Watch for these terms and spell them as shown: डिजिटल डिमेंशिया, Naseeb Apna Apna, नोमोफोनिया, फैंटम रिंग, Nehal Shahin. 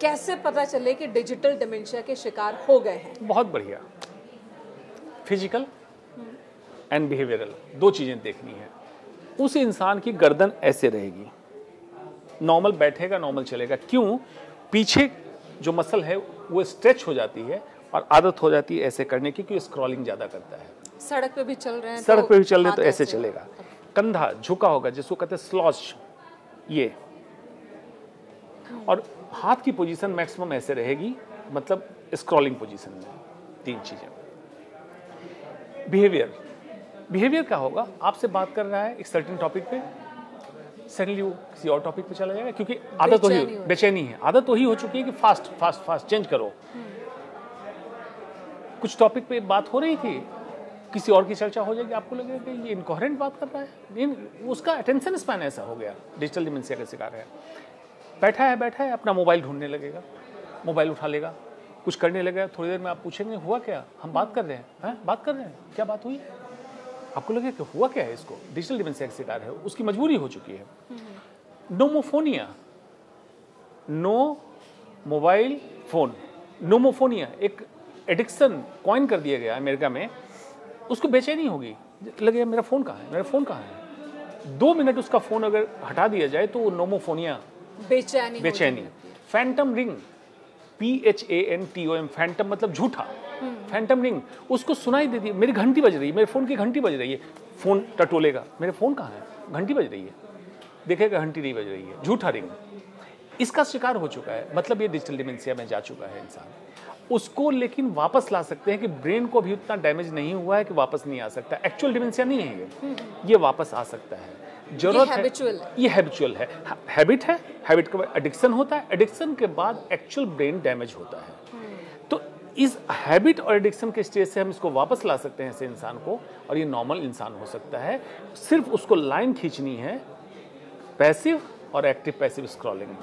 कैसे पता चले कि डिजिटल डिमेंशिया के शिकार हो गए हैं? बहुत बढ़िया, फिजिकल एंड बिहेवियरल दो चीज़ें देखनी है। उस इंसान की गर्दन ऐसे रहेगी, नॉर्मल बैठेगा, नॉर्मल चलेगा, क्यों? पीछे जो मसल है वो स्ट्रेच हो जाती है और आदत हो जाती है ऐसे करने की, क्योंकि स्क्रॉलिंग ज़्यादा करता है। सड़क पे भी चल रहे हैं, सड़क पे भी चल रहे हैं तो ऐसे चलेगा। कंधा झुका होगा, जिसको कहते हैं स्लॉच, ये। और हाथ की पोजीशन मैक्सिमम ऐसे रहेगी, मतलब स्क्रॉलिंग पोजीशन में। तीन चीज़ें। बिहेवियर क्या होगा? आपसे बात कर रहा है एक सर्टेन टॉपिक पे, सडनली वो किसी और टॉपिक पे चला जाएगा, क्योंकि आदत वही बेचैनी है, आदत वही हो चुकी है कि फास्ट फास्ट फास्ट चेंज करो। कुछ टॉपिक पे बात हो रही थी, किसी और की चर्चा हो जाएगी, आपको लगेगा कि ये इनकोहेरेंट बात कर रहा है, उसका अटेंशन स्पैन ऐसा हो गया। डिजिटल डिमेंशिया का शिकार है। बैठा है अपना मोबाइल ढूंढने लगेगा, मोबाइल उठा लेगा, कुछ करने लगेगा, थोड़ी देर में आप पूछेंगे हुआ क्या, हम बात कर रहे हैं, क्या बात हुई, आपको लगेगा कि हुआ क्या है, इसको डिजिटल डिमेंशिया का शिकार है, उसकी मजबूरी हो चुकी है। नोमोफोनिया, no mobile phone, नोमोफोनिया एक एडिक्शन कॉइन कर दिया गया अमेरिका में। उसको बेचैनी होगी, लगेगा मेरा फ़ोन कहाँ है, मेरा फ़ोन कहाँ है। 2 मिनट उसका फ़ोन अगर हटा दिया जाए तो वो नोमोफोनिया, बेचैनी। फैंटम रिंग, PHANTOM, फैंटम मतलब झूठा। फैंटम रिंग, उसको सुनाई देती है, मेरी घंटी बज रही है, मेरे फ़ोन की घंटी बज रही है, फ़ोन टटोलेगा, मेरे फ़ोन कहाँ है, घंटी बज रही है, देखेगा घंटी नहीं बज रही है, झूठा रिंग। इसका शिकार हो चुका है, मतलब ये डिजिटल डिमेंशिया में जा चुका है इंसान। उसको लेकिन वापस ला सकते हैं कि ब्रेन को भी उतना डैमेज नहीं हुआ है कि वापस नहीं आ सकता। एक्चुअल डिमेंशिया नहीं है ये वापस आ सकता है। जरूरत है, ये हैबिचुअल है, हैबिट है, हैबिट के बाद एडिक्शन होता है, एडिक्शन के बाद एक्चुअल ब्रेन डैमेज होता है। तो इस हैबिट और एडिक्शन के स्टेज से हम इसको वापस ला सकते हैं ऐसे इंसान को, और ये नॉर्मल इंसान हो सकता है। सिर्फ उसको लाइन खींचनी है पैसिव और एक्टिव पैसिव स्क्रॉलिंग में।